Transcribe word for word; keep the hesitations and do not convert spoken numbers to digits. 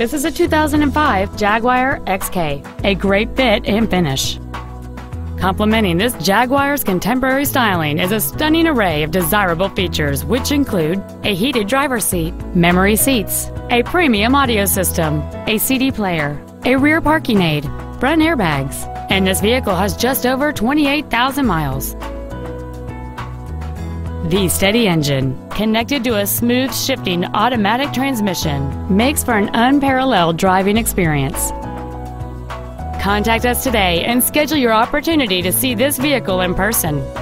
This is a two thousand five Jaguar X K, a great fit and finish. Complementing this Jaguar's contemporary styling is a stunning array of desirable features, which include a heated driver's seat, memory seats, a premium audio system, a C D player, a rear parking aid, front airbags, and this vehicle has just over twenty-eight thousand miles. The steady engine, connected to a smooth shifting automatic transmission, makes for an unparalleled driving experience. Contact us today and schedule your opportunity to see this vehicle in person.